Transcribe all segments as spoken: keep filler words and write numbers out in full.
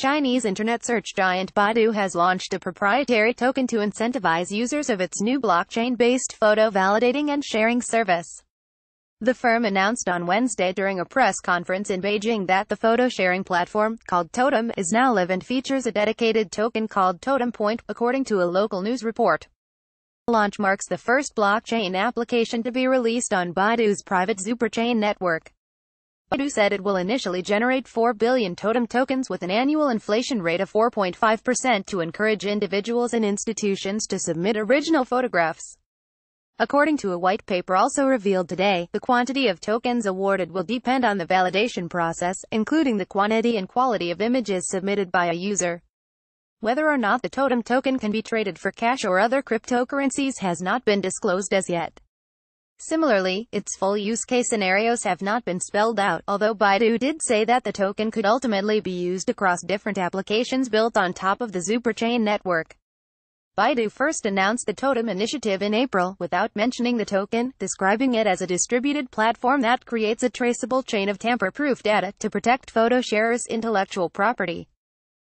Chinese internet search giant Baidu has launched a proprietary token to incentivize users of its new blockchain-based photo validating and sharing service. The firm announced on Wednesday during a press conference in Beijing that the photo-sharing platform, called Totem, is now live and features a dedicated token called Totem Point, according to a local news report. The launch marks the first blockchain application to be released on Baidu's private Superchain network. Baidu said it will initially generate four billion Totem tokens with an annual inflation rate of four point five percent to encourage individuals and institutions to submit original photographs. According to a white paper also revealed today, the quantity of tokens awarded will depend on the validation process, including the quantity and quality of images submitted by a user. Whether or not the Totem token can be traded for cash or other cryptocurrencies has not been disclosed as yet. Similarly, its full use case scenarios have not been spelled out, although Baidu did say that the token could ultimately be used across different applications built on top of the Superchain network. Baidu first announced the Totem initiative in April, without mentioning the token, describing it as a distributed platform that creates a traceable chain of tamper-proof data to protect photo sharers' intellectual property.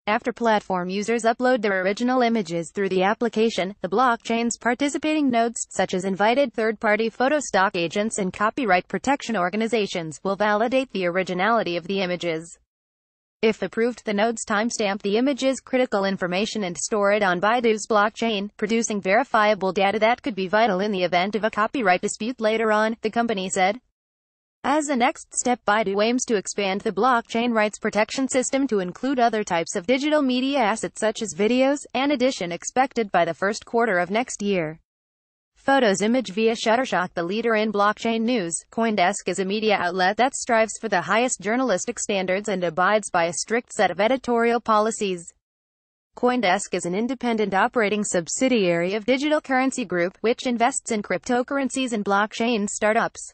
After platform users upload their original images through the application, the blockchain's participating nodes, such as invited third-party photo stock agents and copyright protection organizations, will validate the originality of the images. If approved, the nodes timestamp the image's critical information and store it on Baidu's blockchain, producing verifiable data that could be vital in the event of a copyright dispute later on, the company said. As a next step, Baidu aims to expand the blockchain rights protection system to include other types of digital media assets such as videos, an addition expected by the first quarter of next year. Photos image via Shutterstock. The leader in blockchain news, CoinDesk is a media outlet that strives for the highest journalistic standards and abides by a strict set of editorial policies. CoinDesk is an independent operating subsidiary of Digital Currency Group, which invests in cryptocurrencies and blockchain startups.